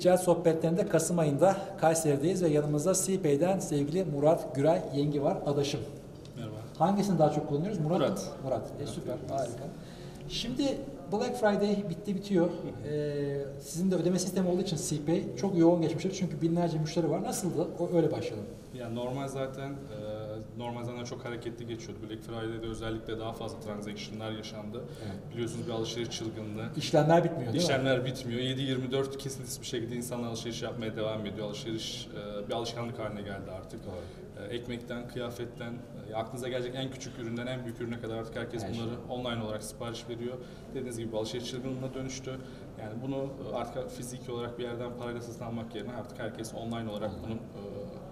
Ticaret sohbetlerinde Kasım ayında Kayseri'deyiz ve yanımızda Sipay'den sevgili Murat Güray Yengi var, adaşım. Merhaba. Hangisini daha çok kullanıyoruz? Murat. Süper, harika. Şimdi Black Friday bitiyor. Sizin de ödeme sistemi olduğu için Sipay çok yoğun geçmiştir çünkü binlerce müşteri var. Nasıldı? Öyle başladı. Yani normalden çok hareketli geçiyordu. Black Friday'de özellikle daha fazla transaction'lar yaşandı. Evet. Biliyorsunuz bir alışveriş çılgınlığı. İşlemler bitmiyor değil mi? İşlemler bitmiyor. 7-24 kesintisiz bir şekilde insanlar alışveriş yapmaya devam ediyor. Alışveriş bir alışkanlık haline geldi artık. Evet. Ekmekten, kıyafetten, aklınıza gelecek en küçük üründen en büyük ürüne kadar artık herkes bunları online olarak sipariş veriyor. Dediğiniz gibi alışveriş çılgınlığına dönüştü. Yani bunu artık fiziki olarak bir yerden parayla satın almak yerine artık herkes online olarak bunun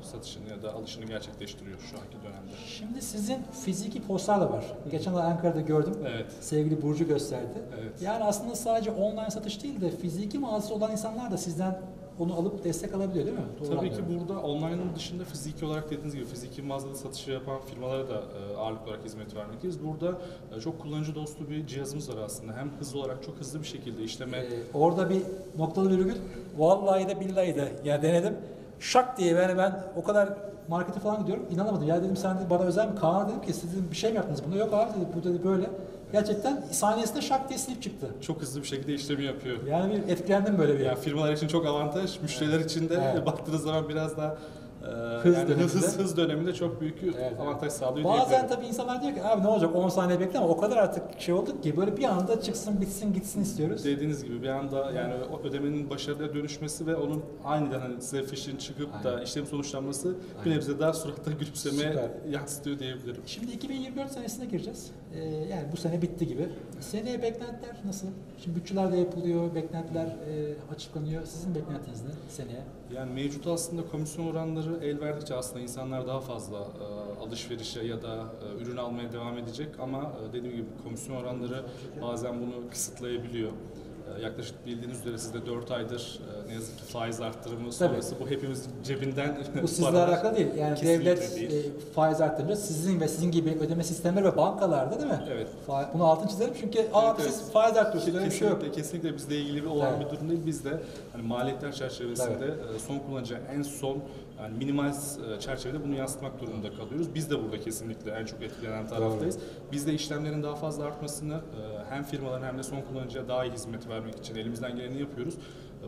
satışını ya da alışını gerçekleştiriyor şu anki dönemde. Şimdi sizin fiziki postlar da var. Geçen ay Ankara'da gördüm. Evet. Sevgili Burcu gösterdi. Evet. Yani aslında sadece online satış değil de fiziki mağazası olan insanlar da sizden onu alıp destek alabiliyor değil mi? Doğru. Tabii ki burada online'ın dışında fiziki olarak dediğiniz gibi fiziki mağazada satışı yapan firmalara da ağırlık olarak hizmet vermekteyiz. Burada çok kullanıcı dostu bir cihazımız var aslında. Hem hızlı olarak çok hızlı bir şekilde işleme... orada bir noktalı virgül, vallahi de billahi de yani denedim. Şak diye yani ben o kadar markete falan gidiyorum, inanamadım. Ya dedim sen de bana özel mi? Kaan'a dedim ki siz dedim, bir şey mi yaptınız bunda? Yok abi dedi, bu dedi böyle. Gerçekten saniyesinde şak diye silip çıktı. Çok hızlı bir şekilde işlemi yapıyor. Yani bir etkilendim böyle bir. Yani firmalar için çok avantaj, müşteriler için de baktığınız zaman biraz daha hız döneminde çok büyük avantaj sağlıyor. Bazen tabii insanlar diyor ki abi ne olacak 10 saniye bekle ama o kadar artık şey olduk ki böyle bir anda çıksın bitsin gitsin istiyoruz. Dediğiniz gibi bir anda yani ödemenin başarıya dönüşmesi ve onun aniden hani size fişin çıkıp da işlem sonuçlanması bir nebze daha suratta gülümsemeye yansıtıyor diyebilirim. Şimdi 2024 senesine gireceğiz. Yani bu sene bitti gibi. Seneye beklentiler nasıl? Şimdi bütçeler de yapılıyor, beklentiler açıklanıyor. Sizin beklentiniz ne seneye? Yani mevcut aslında komisyon oranları el verdikçe aslında insanlar daha fazla alışverişe ya da ürün almaya devam edecek ama dediğim gibi komisyon oranları bazen bunu kısıtlayabiliyor. Yaklaşık bildiğiniz üzere sizde 4 aydır ne yazık ki faiz arttırımı sonrası bu hepimizin cebinden bu sizle alakalı değil. Yani kesinlikle devlet değil. Faiz arttırınca sizin ve sizin gibi ödeme sistemleri ve bankalarda değil mi? Evet. Bunu altını çizelim çünkü siz faiz arttırıyorsunuz. Kesinlikle bizle ilgili olan bir durum değil. Biz de hani maliyetler çerçevesinde son kullanıcı en son yani minimal çerçevede bunu yansıtmak durumunda kalıyoruz. Biz de burada kesinlikle en çok etkilenen taraftayız. Biz de işlemlerin daha fazla artmasını hem firmaların hem de son kullanıcıya daha iyi hizmet vermek için elimizden geleni yapıyoruz.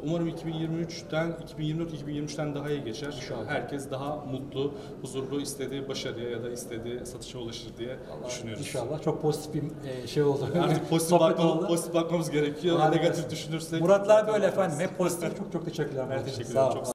Umarım 2023'ten daha iyi geçer. İnşallah. Herkes daha mutlu, huzurlu, istediği başarıya ya da istediği satışa ulaşır diye düşünüyoruz. İnşallah. Çok pozitif bir şey oldu. Artık pozitif bakmamız gerekiyor. Negatif düşünürsek. Muratlar böyle efendim. Hep pozitif. Çok teşekkürler. Çok sağ olun.